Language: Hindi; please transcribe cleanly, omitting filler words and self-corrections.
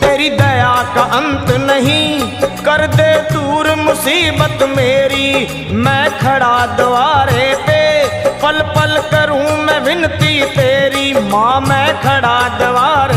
तेरी दया का अंत नहीं, कर दे दूर मुसीबत मेरी। मैं खड़ा द्वारे पे, पल पल करूं मैं विनती तेरी। माँ मैं खड़ा द्वारे